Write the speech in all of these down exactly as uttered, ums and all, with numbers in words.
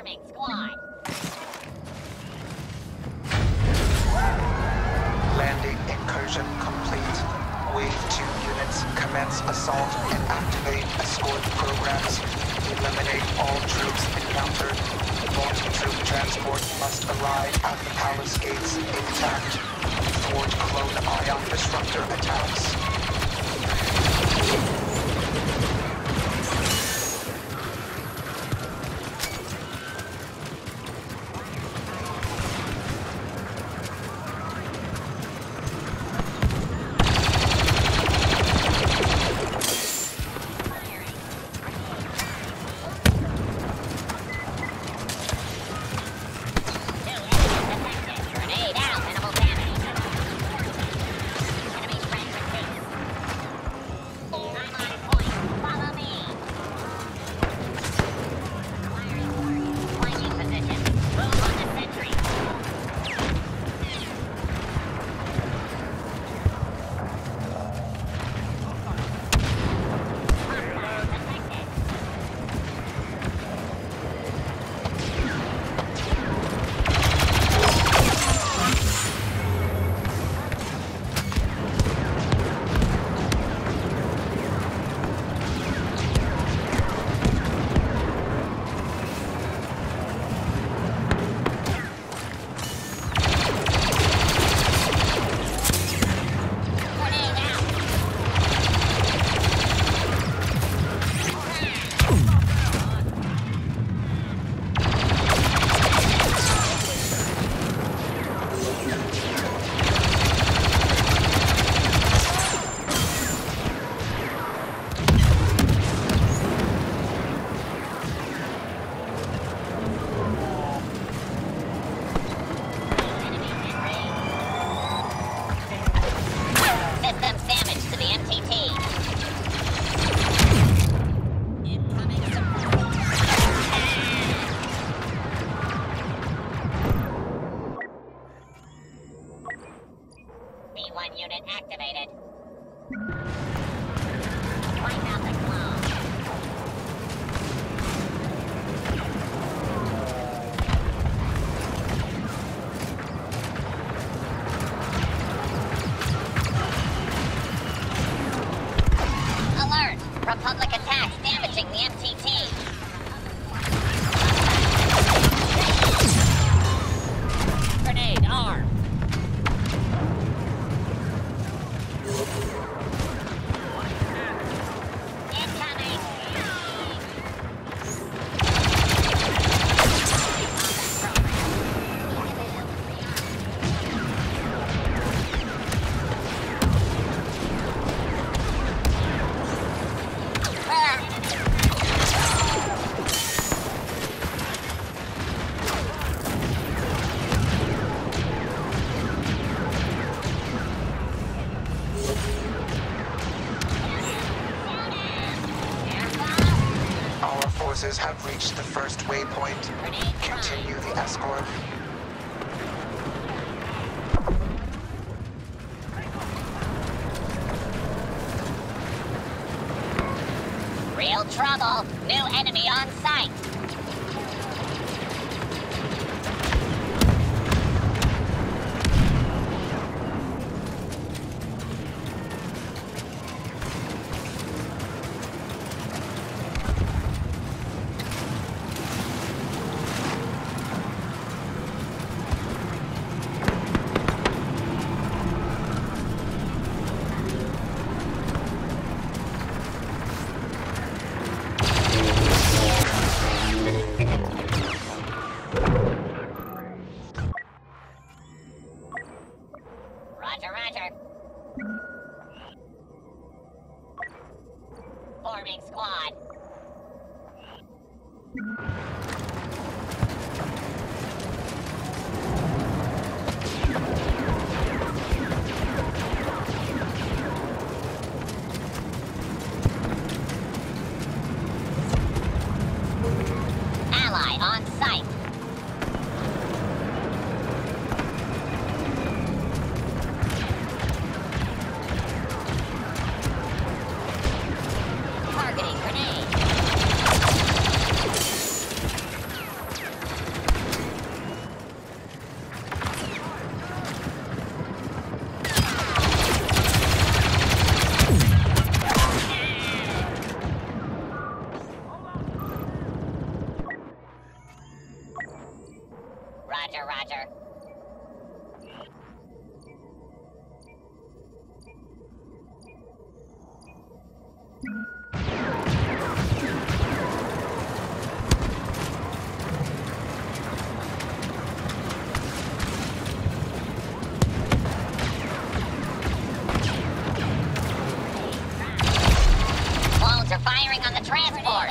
forming squad. Landing incursion complete. Wave two units commence assault and activate escort programs. Eliminate all troops encountered. Multi-troop transport must arrive at the palace gates intact. Thwart clone ion disruptor attacks. Have reached the first waypoint. Continue the escort. Real trouble. New enemy on sight. Grenade. They're firing on the transport!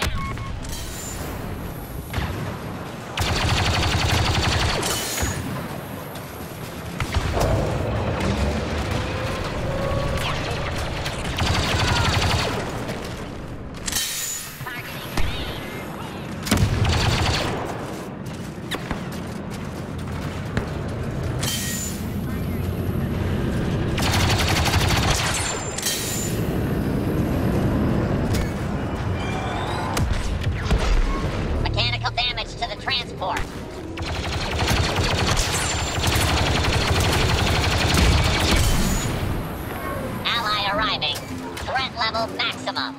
Transport. Ally arriving. Threat level maximum.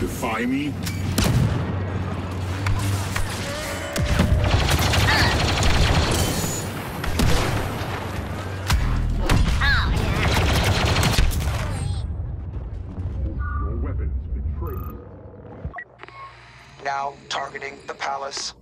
Defy me. Your weapons betray you. Now targeting the palace.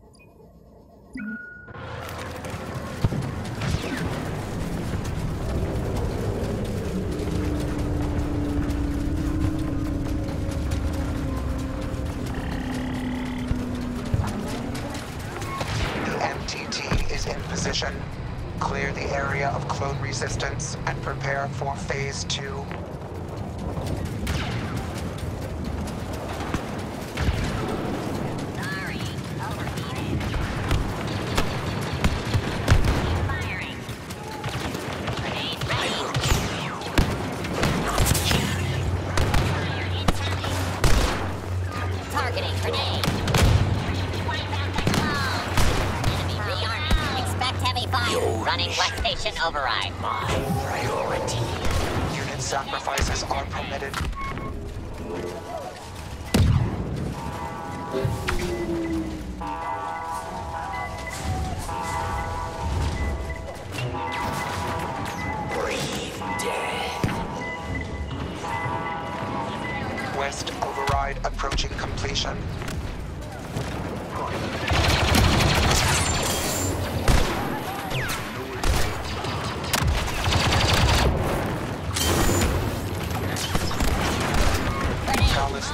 Clear the area of clone resistance and prepare for phase two. Running left station override. My priority. Unit sacrifices are permitted. Breathe death. West override approaching completion.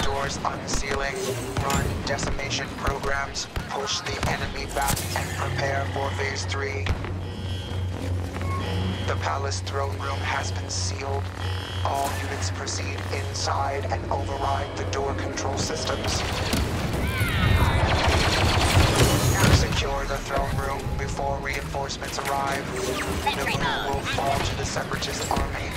Doors unsealing, run decimation programs, push the enemy back and prepare for phase three. The palace throne room has been sealed. All units proceed inside and override the door control systems. secure the throne room before reinforcements arrive. Sentry mode will fall to the Separatist army.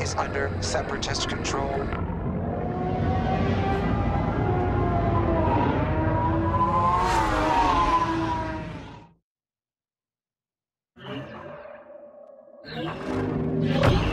Is under Separatist control. Mm-hmm. Mm-hmm.